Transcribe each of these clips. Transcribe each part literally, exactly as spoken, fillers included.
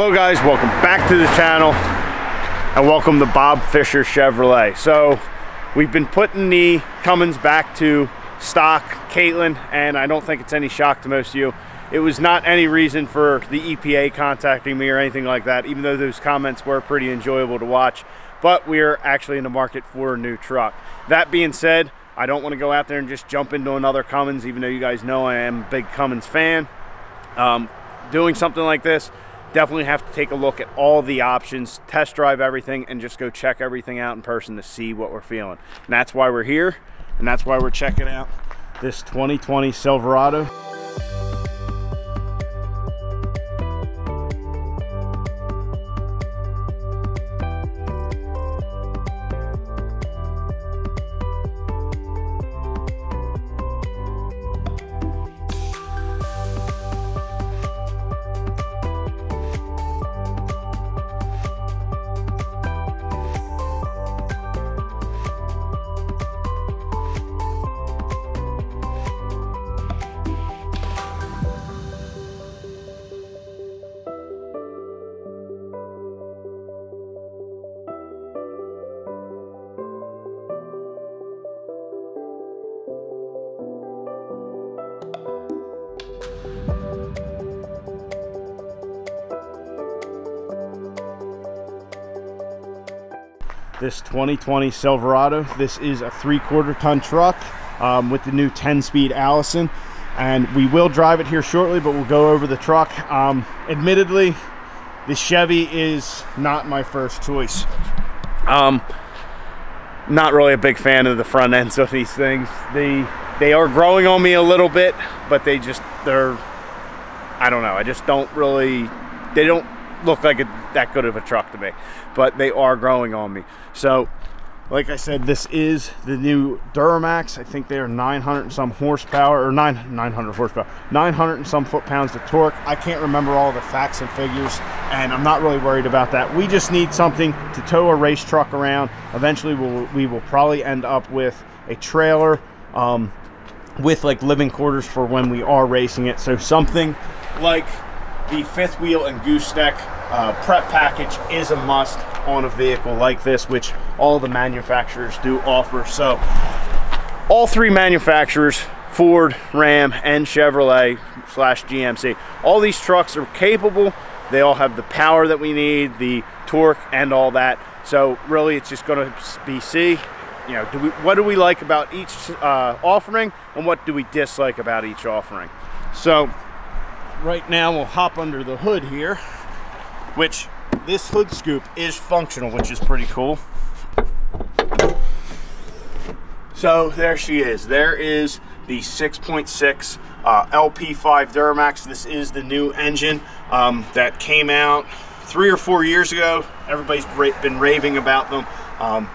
Hello guys, welcome back to the channel and welcome to Bob Fisher Chevrolet. So we've been putting the Cummins back to stock, Caitlin, and I don't think it's any shock to most of you. It was not any reason for the E P A contacting me or anything like that, even though those comments were pretty enjoyable to watch. But we're actually in the market for a new truck. That being said, I don't want to go out there and just jump into another Cummins, even though you guys know I am a big Cummins fan. Um, doing something like this, definitely have to take a look at all the options, test drive everything, and just go check everything out in person to see what we're feeling. And that's why we're here, and that's why we're checking out this twenty twenty Silverado. This twenty twenty Silverado, this is a three-quarter ton truck um, with the new ten-speed Allison, and we will drive it here shortly, but we'll go over the truck. Um, admittedly, the Chevy is not my first choice. Um, not really a big fan of the front ends of these things. They they are growing on me a little bit, but they just they're I don't know. I just don't really they don't. look like a, that good of a truck to me, but they are growing on me. So like I said, this is the new Duramax. I think they are nine hundred and some horsepower, or nine, nine hundred horsepower, nine hundred and some foot-pounds of torque. I can't remember all the facts and figures, and I'm not really worried about that. We just need something to tow a race truck around. Eventually we'll, we will probably end up with a trailer um, with like living quarters for when we are racing it. So something like the fifth wheel and goose deck uh, prep package is a must on a vehicle like this, which all the manufacturers do offer. So all three manufacturers, Ford, Ram, and Chevrolet slash G M C, all these trucks are capable. They all have the power that we need, the torque and all that. So really it's just gonna be see, you know, do we, what do we like about each uh, offering, and what do we dislike about each offering? So right now we'll hop under the hood here, which this hood scoop is functional, which is pretty cool. So there she is. There is the six point six uh, L P five Duramax. This is the new engine um, that came out three or four years ago. Everybody's been raving about them. Um,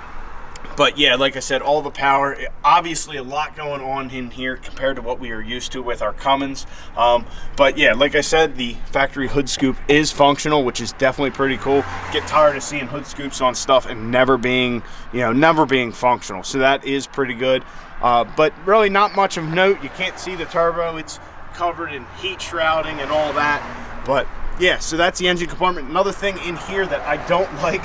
But yeah, like I said, all the power, obviously a lot going on in here compared to what we are used to with our Cummins. Um, but yeah, like I said, the factory hood scoop is functional, which is definitely pretty cool. Get tired of seeing hood scoops on stuff and never being, you know, never being functional. So that is pretty good. Uh, but really not much of note. You can't see the turbo. It's covered in heat shrouding and all that. But yeah, so that's the engine compartment. Another thing in here that I don't like,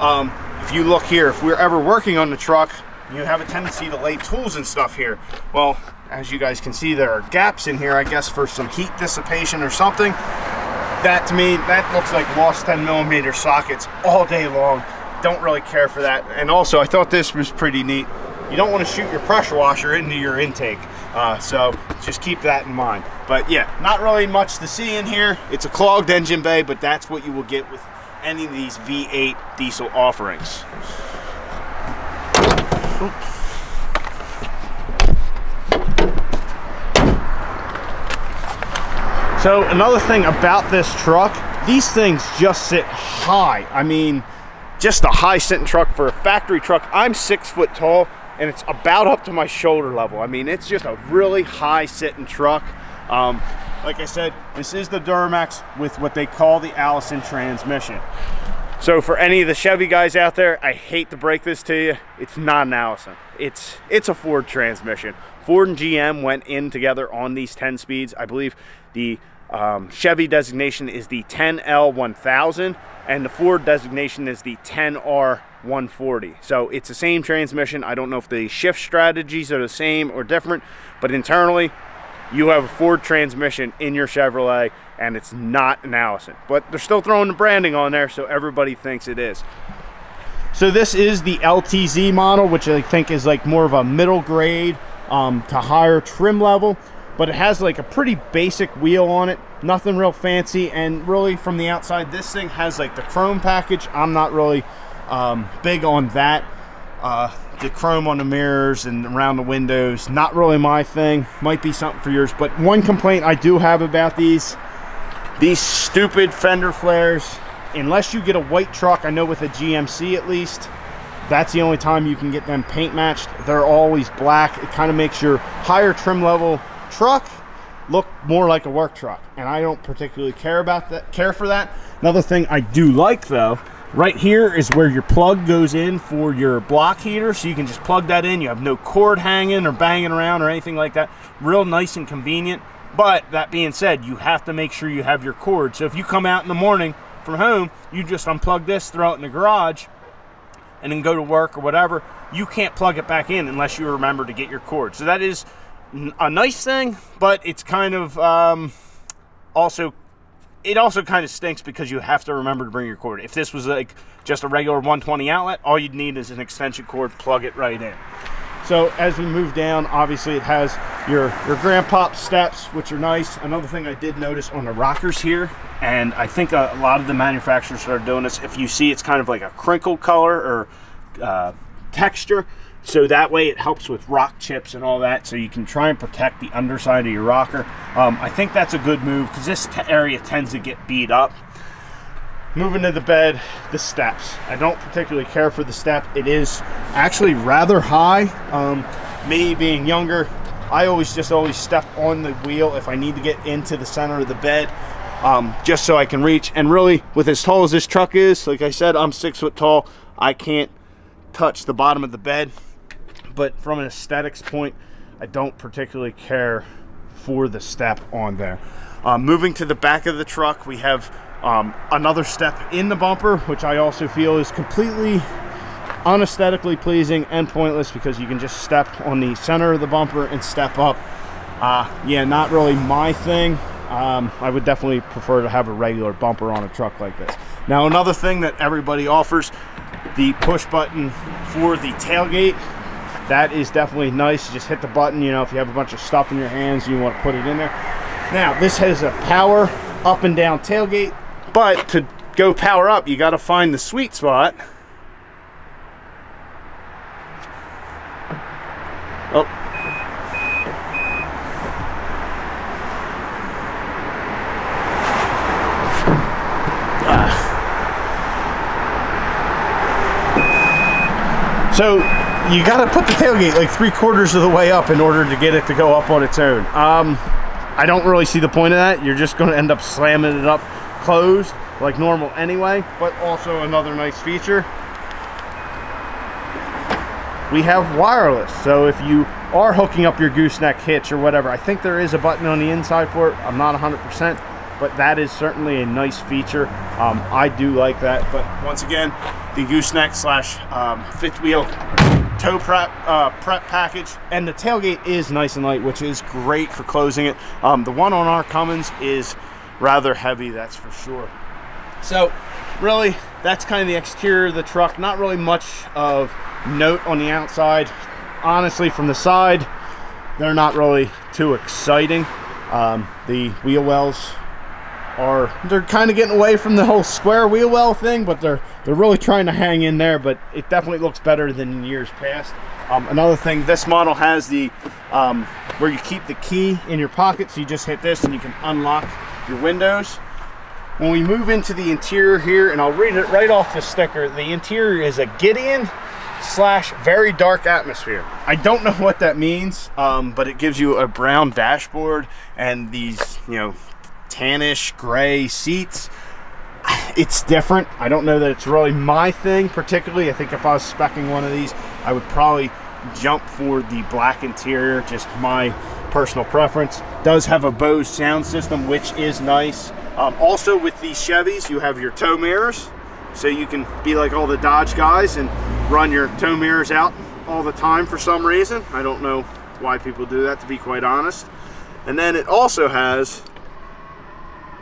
um, if you look here, if we're ever working on the truck, you have a tendency to lay tools and stuff here. Well, as you guys can see, there are gaps in here, I guess, for some heat dissipation or something. That to me, that looks like lost ten millimeter sockets all day long. Don't really care for that. And also, I thought this was pretty neat. You don't want to shoot your pressure washer into your intake. Uh, so just keep that in mind. But yeah, not really much to see in here. It's a clogged engine bay, but that's what you will get with any of these V eight diesel offerings. Oops. So another thing about this truck, these things just sit high. I mean, just a high sitting truck for a factory truck. I'm six foot tall and it's about up to my shoulder level. I mean, it's just a really high sitting truck. Um, Like I said, this is the Duramax with what they call the Allison transmission. So for any of the Chevy guys out there, I hate to break this to you, it's not an Allison. It's, it's a Ford transmission. Ford and G M went in together on these ten speeds. I believe the um, Chevy designation is the ten L one thousand and the Ford designation is the ten R one forty. So it's the same transmission. I don't know if the shift strategies are the same or different, but internally you have a Ford transmission in your Chevrolet and it's not an Allison, but they're still throwing the branding on there, so everybody thinks it is. So this is the L T Z model, which I think is like more of a middle grade um, to higher trim level, but it has like a pretty basic wheel on it, nothing real fancy. And really from the outside, this thing has like the chrome package. I'm not really um, big on that. Uh, the chrome on the mirrors and around the windows, not really my thing. Might be something for yours. But one complaint I do have about these these stupid fender flares, unless you get a white truck, I know with a G M C at least, that's the only time you can get them paint matched. They're always black. It kind of makes your higher trim level truck look more like a work truck, and I don't particularly care about that care for that. Another thing I do like though, right here is where your plug goes in for your block heater, so you can just plug that in. You have no cord hanging or banging around or anything like that. Real nice and convenient. But that being said, you have to make sure you have your cord. So if you come out in the morning from home, you just unplug this, throw it in the garage, and then go to work or whatever, you can't plug it back in unless you remember to get your cord. So that is a nice thing, but it's kind of um, also it also kind of stinks because you have to remember to bring your cord. If this was like just a regular one twenty outlet, all you'd need is an extension cord, plug it right in. So as we move down, obviously it has your, your grandpop steps, which are nice. Another thing I did notice on the rockers here, and I think a, a lot of the manufacturers are doing this, if you see, it's kind of like a crinkle color or uh, texture. So that way it helps with rock chips and all that, so you can try and protect the underside of your rocker. Um, I think that's a good move because this area tends to get beat up. Moving to the bed, the steps. I don't particularly care for the step. It is actually rather high. Um, me being younger, I always just always step on the wheel if I need to get into the center of the bed, um, just so I can reach. And really, with as tall as this truck is, like I said, I'm six foot tall. I can't touch the bottom of the bed. But from an aesthetics point, I don't particularly care for the step on there. Uh, moving to the back of the truck, we have um, another step in the bumper, which I also feel is completely unaesthetically pleasing and pointless, because you can just step on the center of the bumper and step up. Uh, yeah, not really my thing. Um, I would definitely prefer to have a regular bumper on a truck like this. Now, another thing that everybody offers, the push button for the tailgate. That is definitely nice. You just hit the button, you know, if you have a bunch of stuff in your hands, you want to put it in there. Now, this has a power up and down tailgate, but to go power up, you got to find the sweet spot. Oh. Ah. So you got to put the tailgate like three quarters of the way up in order to get it to go up on its own. Um, I don't really see the point of that. You're just going to end up slamming it up closed like normal anyway. But also another nice feature, we have wireless. So if you are hooking up your gooseneck hitch or whatever, I think there is a button on the inside for it. I'm not one hundred percent, but that is certainly a nice feature. Um, I do like that. But once again, the gooseneck slash um, fifth wheel tow prep uh, prep package, and the tailgate is nice and light, which is great for closing it. Um, the one on our Cummins is rather heavy, that's for sure. So really, that's kind of the exterior of the truck. Not really much of note on the outside. Honestly, from the side, they're not really too exciting. Um, the wheel wells are, they're kind of getting away from the whole square wheel well thing, but they're they're really trying to hang in there. But it definitely looks better than years past. Um, another thing, this model has the um, where you keep the key in your pocket, so you just hit this and you can unlock your windows. When we move into the interior here, and I'll read it right off the sticker, the interior is a Gideon slash very dark atmosphere. I don't know what that means, um, but it gives you a brown dashboard and these, you know, tannish gray seats. It's different. I don't know that it's really my thing particularly. I think if I was speccing one of these, I would probably jump for the black interior, just my personal preference. Does have a Bose sound system, which is nice. Um, also with these Chevys, you have your tow mirrors, so you can be like all the Dodge guys and run your tow mirrors out all the time for some reason. I don't know why people do that, to be quite honest. And then it also has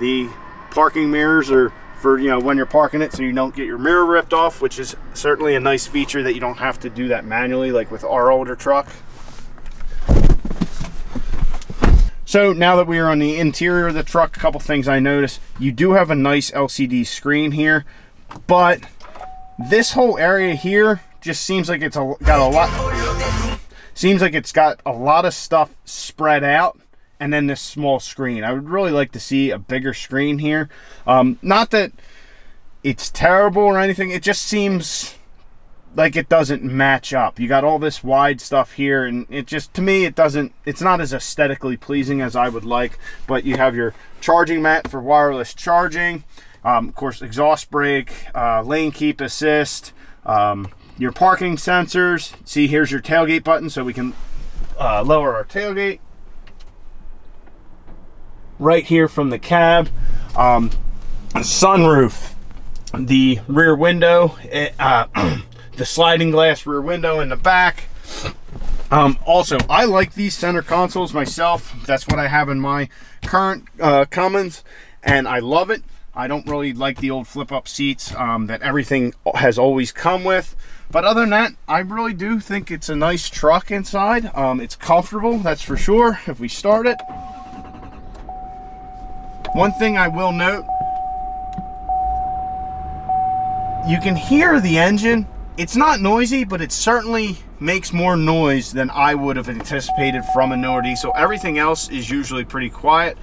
the parking mirrors, or for, you know, when you're parking it, so you don't get your mirror ripped off, which is certainly a nice feature that you don't have to do that manually like with our older truck. So now that we are on the interior of the truck, a couple things I noticed. You do have a nice L C D screen here, but this whole area here just seems like it's a, got a lot seems like it's got a lot of stuff spread out, and then this small screen. I would really like to see a bigger screen here. Um, not that it's terrible or anything, it just seems like it doesn't match up. You got all this wide stuff here, and it just, to me, it doesn't, it's not as aesthetically pleasing as I would like. But you have your charging mat for wireless charging, um, of course, exhaust brake, uh, lane keep assist, um, your parking sensors. See, here's your tailgate button, so we can uh, lower our tailgate right here from the cab. Um, sunroof, the rear window, it, uh, the sliding glass rear window in the back. Um, also, I like these center consoles myself. That's what I have in my current uh, Cummins, and I love it. I don't really like the old flip-up seats um, that everything has always come with. But other than that, I really do think it's a nice truck inside. Um, it's comfortable, that's for sure, if we start it. One thing I will note, you can hear the engine. It's not noisy, but it certainly makes more noise than I would have anticipated from a newer diesel. Everything else is usually pretty quiet.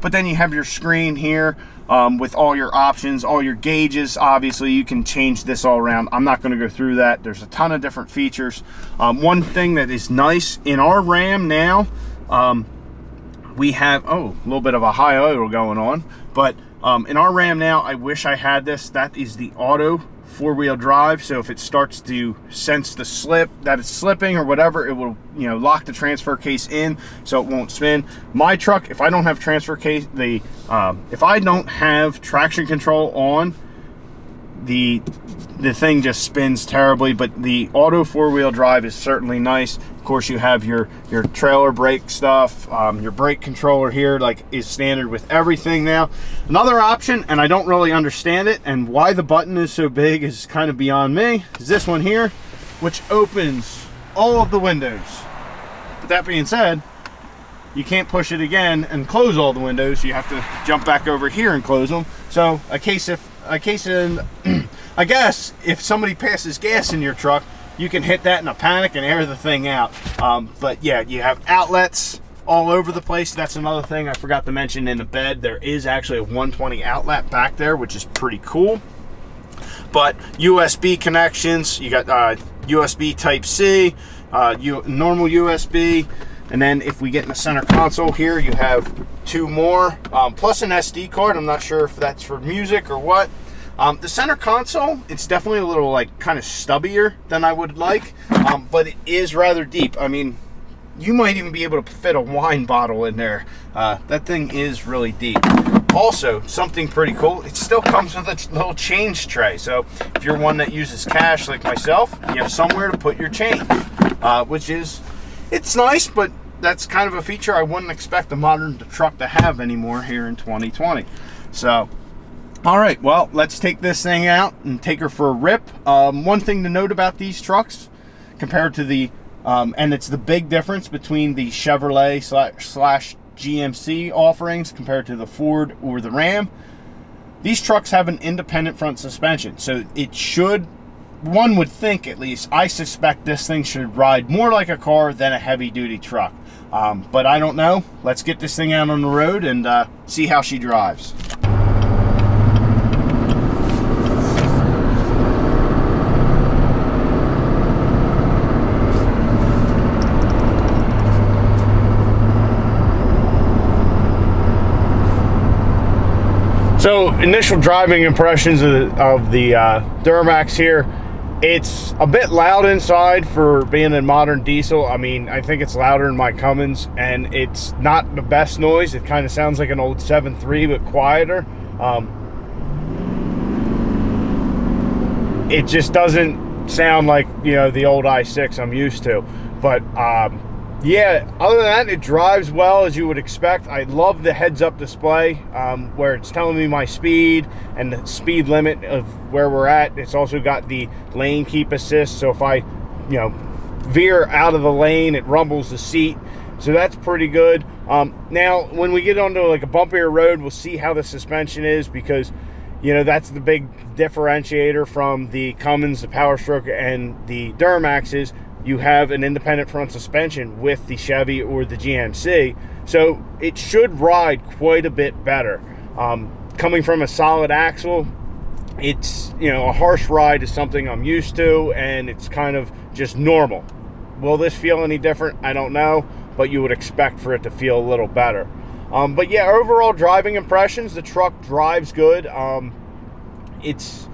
But then you have your screen here um, with all your options, all your gauges. Obviously, you can change this all around. I'm not going to go through that. There's a ton of different features. Um, one thing that is nice in our Ram now, um, we have, oh, a little bit of a high oil going on, but um, in our Ram now, I wish I had this. That is the auto four-wheel drive, so if it starts to sense the slip, that it's slipping or whatever, it will, you know, lock the transfer case in so it won't spin. My truck, if I don't have transfer case, the um, if I don't have traction control on, the the thing just spins terribly. But the auto four-wheel drive is certainly nice. Of course, you have your your trailer brake stuff, um, your brake controller here, like, is standard with everything now. Another option, and I don't really understand it, and why the button is so big is kind of beyond me, is this one here, which opens all of the windows. But that being said, you can't push it again and close all the windows. You have to jump back over here and close them. So a case if a case in I guess if somebody passes gas in your truck, you can hit that in a panic and air the thing out. Um, but yeah, you have outlets all over the place. That's another thing I forgot to mention. In the bed, there is actually a one twenty outlet back there, which is pretty cool. But U S B connections, you got uh, U S B Type-C, uh, normal U S B. And then if we get in the center console here, you have two more, um, plus an S D card. I'm not sure if that's for music or what. Um, the center console, it's definitely a little, like, kind of stubbier than I would like, um, but it is rather deep. I mean, you might even be able to fit a wine bottle in there. Uh, that thing is really deep. Also, something pretty cool, it still comes with a little change tray. So if you're one that uses cash like myself, you have somewhere to put your change, uh, which is, it's nice, but that's kind of a feature I wouldn't expect a modern truck to have anymore here in twenty twenty. So, all right, well, let's take this thing out and take her for a rip. Um, one thing to note about these trucks compared to the, um, and it's the big difference between the Chevrolet slash, slash G M C offerings compared to the Ford or the Ram, these trucks have an independent front suspension. So it should, one would think at least, I suspect this thing should ride more like a car than a heavy duty truck. Um, but I don't know. Let's get this thing out on the road and uh, see how she drives. So, initial driving impressions of the, of the uh, Duramax here, It's a bit loud inside for being a modern diesel. I mean, I think it's louder in my Cummins, and it's not the best noise. It kind of sounds like an old seven three, but quieter. Um, it just doesn't sound like, you know, the old i six I'm used to. But um, yeah, other than that, it drives well, as you would expect. I love the heads-up display um, where it's telling me my speed and the speed limit of where we're at. It's also got the lane keep assist, so if I, you know, veer out of the lane, it rumbles the seat. So that's pretty good. Um, now, when we get onto like a bumpier road, we'll see how the suspension is, because, you know, that's the big differentiator from the Cummins, the Power Stroke, and the Duramax is you have an independent front suspension with the Chevy or the G M C. So it should ride quite a bit better. Um, coming from a solid axle, it's, you know, a harsh ride is something I'm used to, and it's kind of just normal. Will this feel any different? I don't know, but you would expect for it to feel a little better. Um, but yeah, overall driving impressions, the truck drives good. Um, it's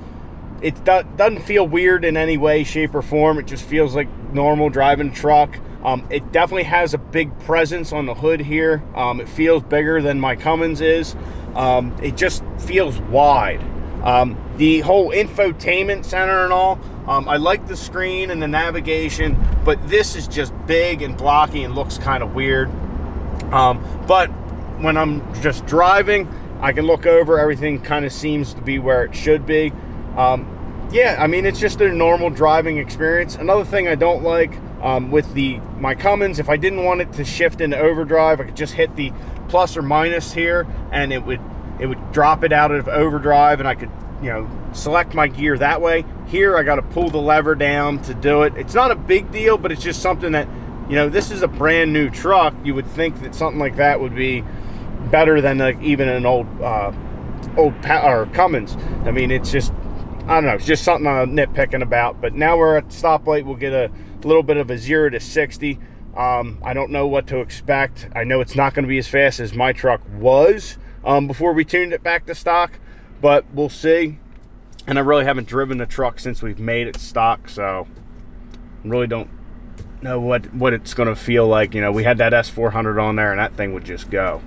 It do doesn't feel weird in any way, shape, or form. It just feels like normal driving truck. Um, it definitely has a big presence on the hood here. Um, it feels bigger than my Cummins is. Um, it just feels wide. Um, the whole infotainment center and all, um, I like the screen and the navigation, but this is just big and blocky and looks kind of weird. Um, but when I'm just driving, I can look over. Everything kind of seems to be where it should be. Um, yeah, I mean, it's just a normal driving experience. Another thing I don't like um, with the my Cummins, if I didn't want it to shift into overdrive, I could just hit the plus or minus here, and it would it would drop it out of overdrive, and I could, you know, select my gear that way. Here, I got to pull the lever down to do it. It's not a big deal, but it's just something that, you know, this is a brand new truck. You would think that something like that would be better than like even an old uh, old or Cummins. I mean, it's just, I don't know, it's just something I'm nitpicking about. But now we're at the stoplight, we'll get a little bit of a zero to sixty. Um, I don't know what to expect. I know it's not going to be as fast as my truck was um, before we tuned it back to stock, but we'll see. And I really haven't driven the truck since we've made it stock, so I really don't know what, what it's going to feel like. You know, we had that S four hundred on there, and that thing would just go.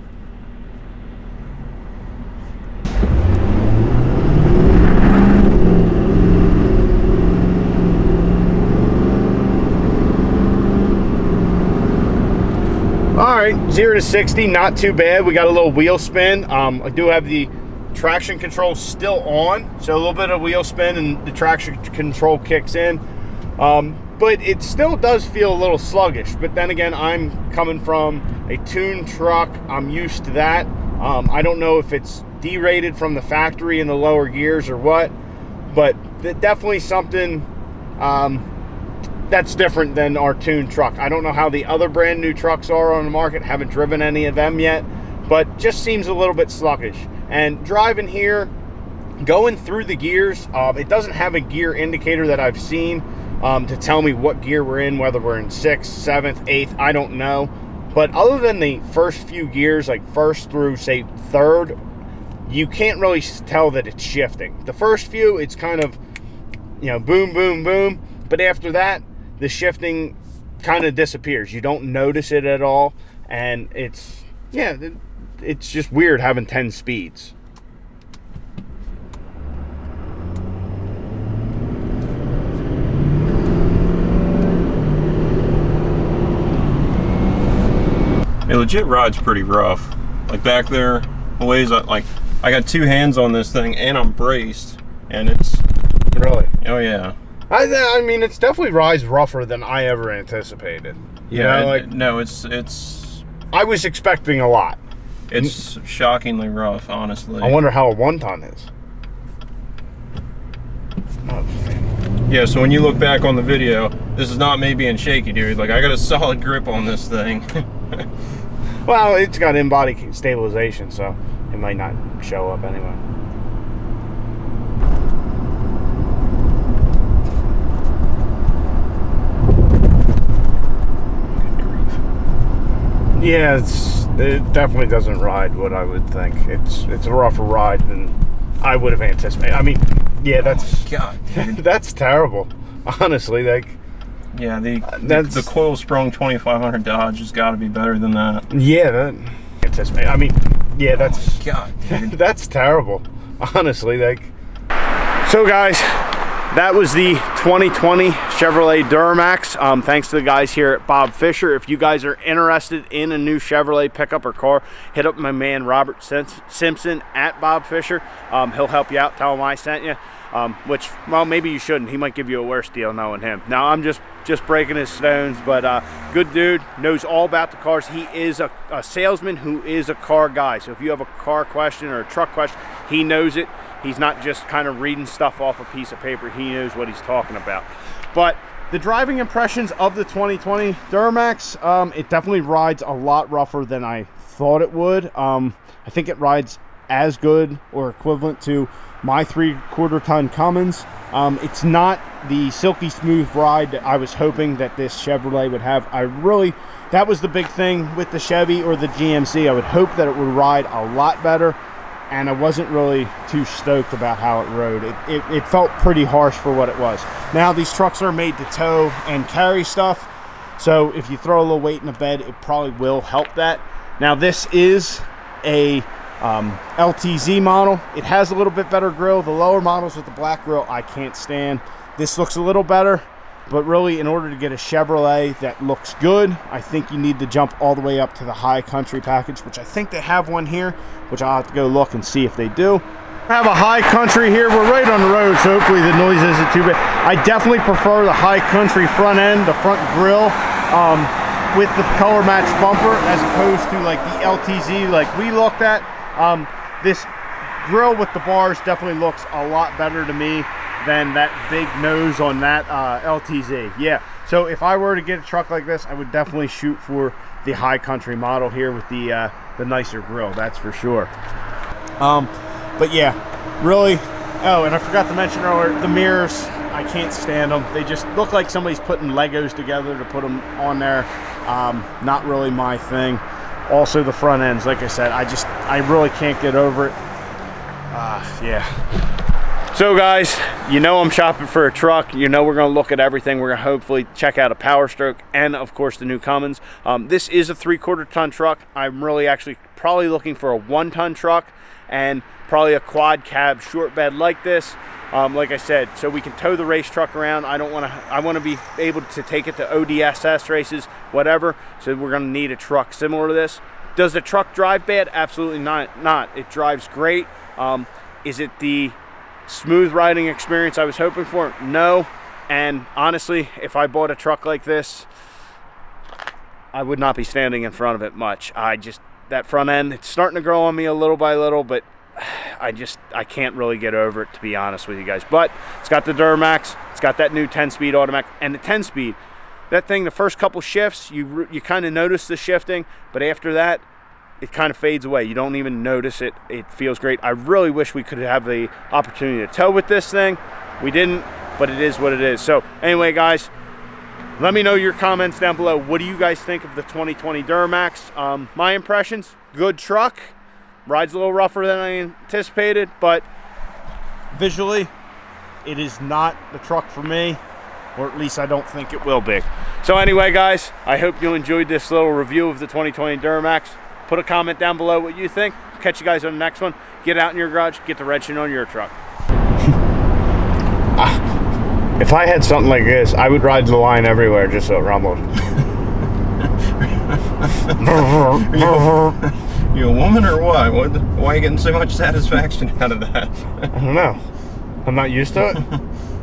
All right, zero to sixty, not too bad. We got a little wheel spin. Um, I do have the traction control still on, so a little bit of wheel spin and the traction control kicks in. Um, but it still does feel a little sluggish. But then again, I'm coming from a tuned truck. I'm used to that. Um, I don't know if it's derated from the factory in the lower gears or what, but definitely something um, that's different than our tuned truck. I don't know how the other brand new trucks are on the market. Haven't driven any of them yet, but just seems a little bit sluggish. And driving here, going through the gears, um, it doesn't have a gear indicator that I've seen um, to tell me what gear we're in, whether we're in sixth, seventh, eighth, I don't know. But other than the first few gears, like first through say third, you can't really tell that it's shifting. The first few, it's kind of, you know, boom, boom, boom. But after that, the shifting kind of disappears. You don't notice it at all, and it's, yeah, it's just weird having ten speeds. It legit rides pretty rough. Like back there, the ways I, like I got two hands on this thing and I'm braced, and it's really, oh yeah. I, I mean, it's definitely rides rougher than I ever anticipated. Yeah, you know, like, it, no, it's it's. I was expecting a lot. It's N shockingly rough, honestly. I wonder how a one-ton is. Oh, yeah, so when you look back on the video, this is not me being shaky, dude. Like, I got a solid grip on this thing. Well, it's got in-body stabilization, so it might not show up anyway. Yeah, it's, it definitely doesn't ride what I would think. It's it's a rougher ride than I would have anticipated. I mean, yeah, that's, oh my God, that's terrible. honestly, like, yeah, the that's, the, the coil sprung twenty-five hundred Dodge has got to be better than that. Yeah, that it's just, I mean, yeah, that's oh God, dude. That's terrible, honestly. Like, so guys, that was the twenty twenty Chevrolet Duramax. Um, thanks to the guys here at Bob Fisher. If you guys are interested in a new Chevrolet pickup or car, hit up my man Robert Simpson at Bob Fisher. Um, he'll help you out. Tell him I sent you. Um, which, well, maybe you shouldn't. He might give you a worse deal knowing him. Now, I'm just just breaking his stones, but uh, good dude, knows all about the cars. He is a, a salesman who is a car guy. So if you have a car question or a truck question, he knows it. He's not just kind of reading stuff off a piece of paper. He knows what he's talking about. But the driving impressions of the twenty twenty Duramax, um, it definitely rides a lot rougher than I thought it would. Um, I think it rides as good or equivalent to my three quarter ton Cummins. Um, it's not the silky smooth ride that I was hoping that this Chevrolet would have. I really, that was the big thing with the Chevy or the G M C. I would hope that it would ride a lot better, and I wasn't really too stoked about how it rode. It, it, it felt pretty harsh for what it was. Now, these trucks are made to tow and carry stuff, so if you throw a little weight in the bed, it probably will help that. Now, this is a Um, L T Z model. It has a little bit better grill. The lower models with the black grill I can't stand. This looks a little better, but really in order to get a Chevrolet that looks good, I think you need to jump all the way up to the High Country package, which I think they have one here, which I'll have to go look and see if they do. I have a High Country here. We're right on the road, so hopefully the noise isn't too bad. I definitely prefer the High Country front end, the front grill, um, with the color match bumper, as opposed to like the L T Z like we looked at. Um, this grill with the bars definitely looks a lot better to me than that big nose on that uh, L T Z. Yeah, so if I were to get a truck like this, I would definitely shoot for the High Country model here with the uh, the nicer grill, that's for sure. Um, but yeah, really, oh, and I forgot to mention earlier, the mirrors, I can't stand them. They just look like somebody's putting Legos together to put them on there. Um, not really my thing. Also the front ends, like I said, I just, I really can't get over it. Uh, yeah. So guys, you know I'm shopping for a truck. You know we're going to look at everything. We're going to hopefully check out a Power Stroke and, of course, the new Cummins. Um, this is a three-quarter ton truck. I'm really actually probably looking for a one-ton truck and probably a quad cab short bed like this. Um, like I said, so we can tow the race truck around. I don't want to, I want to be able to take it to O D S S races, whatever. So we're going to need a truck similar to this. Does the truck drive bad? Absolutely not. Not. It drives great. Um, is it the smooth riding experience I was hoping for? No. And honestly, if I bought a truck like this, I would not be standing in front of it much. I just, that front end, it's starting to grow on me a little by little, but I just, I can't really get over it, to be honest with you guys. But it's got the Duramax, it's got that new ten speed automatic, and the ten speed, that thing, the first couple shifts, you you kind of notice the shifting, but after that, it kind of fades away. You don't even notice it. It feels great. I really wish we could have the opportunity to tow with this thing. We didn't, but it is what it is. So anyway, guys, let me know your comments down below. What do you guys think of the twenty twenty Duramax? Um, my impressions, good truck. Ride's a little rougher than I anticipated, but visually, it is not the truck for me, or at least I don't think it will be. So anyway, guys, I hope you enjoyed this little review of the twenty twenty Duramax. Put a comment down below what you think. Catch you guys on the next one. Get out in your garage, get the wrenching on your truck. If I had something like this, I would ride the line everywhere just so it rumbled. You a woman or what? What? Why are you getting so much satisfaction out of that? I don't know. I'm not used to it.